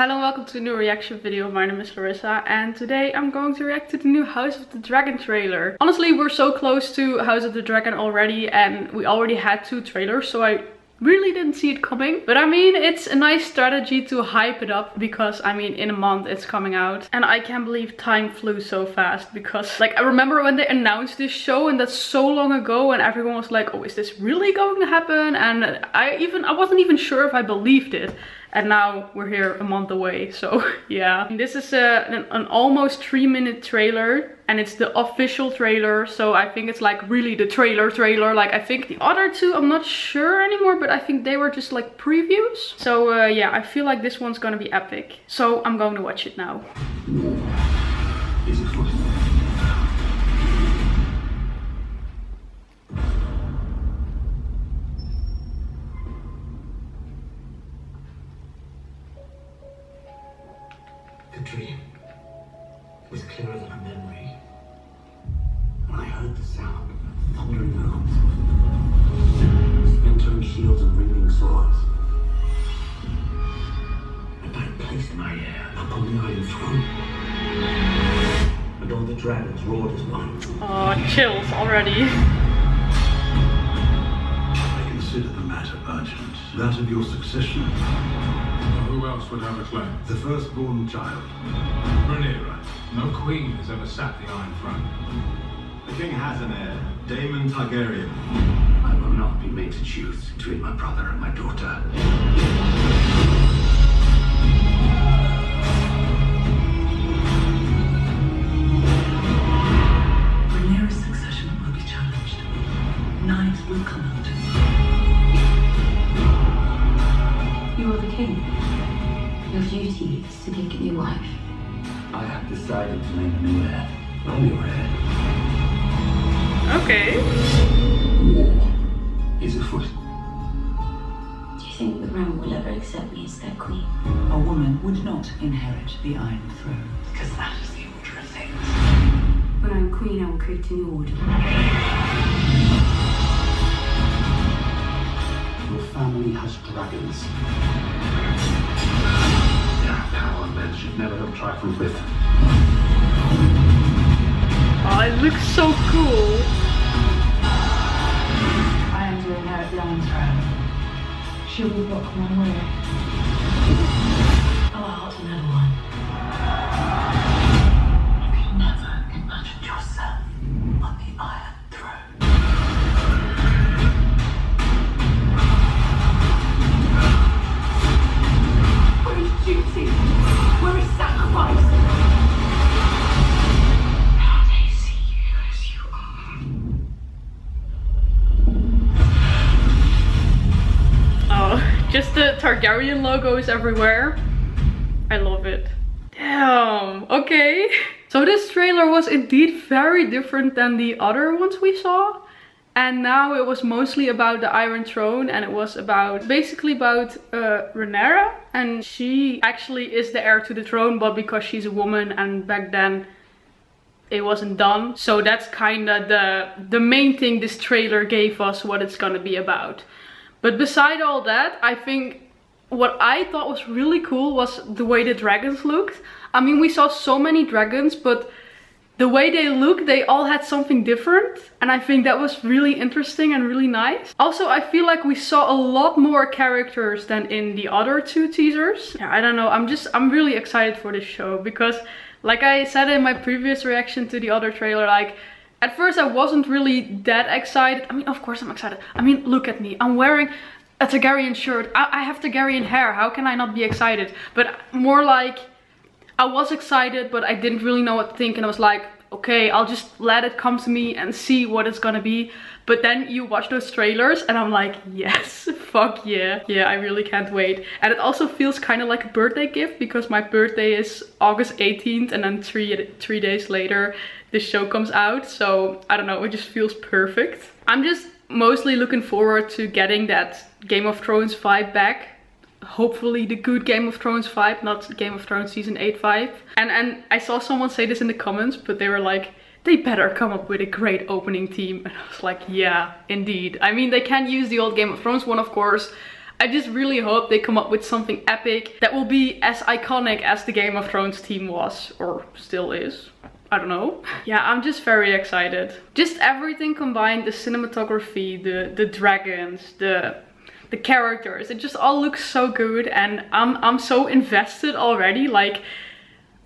Hello and welcome to a new reaction video. My name is Larissa and today I'm going to react to the new House of the Dragon trailer. Honestly, we're so close to House of the Dragon already and we already had 2 trailers, so I really didn't see it coming. But I mean, it's a nice strategy to hype it up because I mean, in a month it's coming out. And I can't believe time flew so fast because like I remember when they announced this show and that's so long ago and everyone was like, oh, is this really going to happen? And I wasn't even sure if I believed it. And now we're here a month away, so yeah. This is an almost 3-minute trailer and it's the official trailer, so I think it's like really the trailer. Like I think the other 2, I'm not sure anymore, but I think they were just like previews. So yeah, I feel like this one's gonna be epic. So I'm going to watch it now. The dream was clearer than a memory when I heard the sound of thundering arms, splintering shields and ringing swords, and I placed my heir upon the Iron Throne, and all the dragons roared as one. Oh, chills already. I consider the matter urgent, that of your succession. Who else would have a claim? The firstborn child. Rhaenyra. No queen has ever sat the Iron Throne. The king has an heir, Daemon Targaryen. I will not be made to choose between my brother and my daughter. Rhaenyra's succession will be challenged. Knives will come out. You are the king. Your duty is to pick a new wife. I have decided to make a new heir. I'm your heir. Okay. War is afoot. Do you think the realm will ever accept me as their queen? A woman would not inherit the Iron Throne. Because that is the order of things. When I'm queen, I will create a new order. Your family has dragons. Power men should never have trifled with. Oh, it looks so cool. I am to inherit the Iron Throne. She will block my way. Oh, I ought to know one. You can never imagine yourself on the Iron Throne. Duty. We're a sacrifice. Now they see you as you are. Oh, just the Targaryen logos everywhere. I love it. Damn, okay. So this trailer was indeed very different than the other ones we saw. And now it was mostly about the Iron Throne and it was about Rhaenyra, and she actually is the heir to the throne, but because she's a woman and back then it wasn't done. So that's kind of the main thing this trailer gave us, what it's gonna be about. But beside all that, I think what I thought was really cool was the way the dragons looked. I mean, we saw so many dragons, but the way they look, they all had something different. And I think that was really interesting and really nice. Also, I feel like we saw a lot more characters than in the other 2 teasers. Yeah, I don't know, I'm really excited for this show because like I said in my previous reaction to the other trailer, like at first I wasn't really that excited. I mean, of course I'm excited. I mean, look at me, I'm wearing a Targaryen shirt. I have Targaryen hair, how can I not be excited? But more like, I was excited, but I didn't really know what to think and I was like, okay, I'll just let it come to me and see what it's gonna be. But then you watch those trailers and I'm like, yes, fuck yeah. Yeah, I really can't wait. And it also feels kind of like a birthday gift because my birthday is August 18th and then three days later, this show comes out. So I don't know, it just feels perfect. I'm just mostly looking forward to getting that Game of Thrones vibe back. Hopefully the good Game of Thrones vibe, not Game of Thrones season 8 vibe. And I saw someone say this in the comments, but they were like, they better come up with a great opening theme. And I was like, yeah, indeed. I mean, they can use the old Game of Thrones one, of course. I just really hope they come up with something epic that will be as iconic as the Game of Thrones team was, or still is. I don't know. Yeah, I'm just very excited. Just everything combined, the cinematography, the dragons, the characters, it just all looks so good, and I'm so invested already. Like,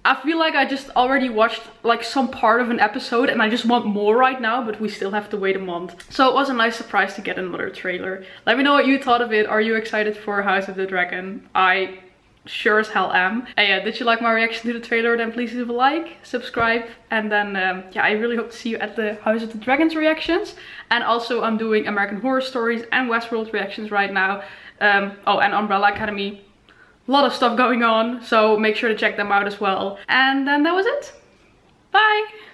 I feel like I just already watched like some part of an episode and I just want more right now, but we still have to wait a month. So it was a nice surprise to get another trailer. Let me know what you thought of it. Are you excited for House of the Dragon? I sure as hell am. And yeah, did you like my reaction to the trailer? Then please leave a like, subscribe, and then yeah, I really hope to see you at the House of the Dragons reactions. And also I'm doing American Horror Stories and Westworld reactions right now. Oh, and Umbrella Academy. A lot of stuff going on, so make sure to check them out as well. And then that was it. Bye!